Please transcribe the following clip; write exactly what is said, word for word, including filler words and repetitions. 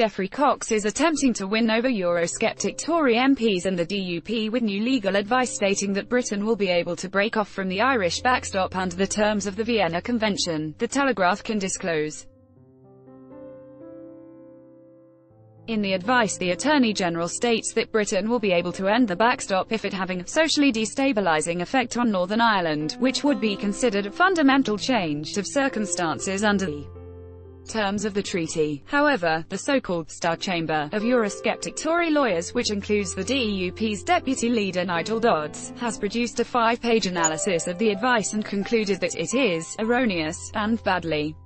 Geoffrey Cox is attempting to win over Eurosceptic Tory M Ps and the D U P with new legal advice stating that Britain will be able to break off from the Irish backstop under the terms of the Vienna Convention, the Telegraph can disclose. In the advice, the Attorney General states that Britain will be able to end the backstop if it having a socially destabilising effect on Northern Ireland, which would be considered a fundamental change of circumstances under the terms of the treaty. However, the so-called Star Chamber of Eurosceptic Tory lawyers, which includes the D U P's deputy leader Nigel Dodds, has produced a five-page analysis of the advice and concluded that it is erroneous and badly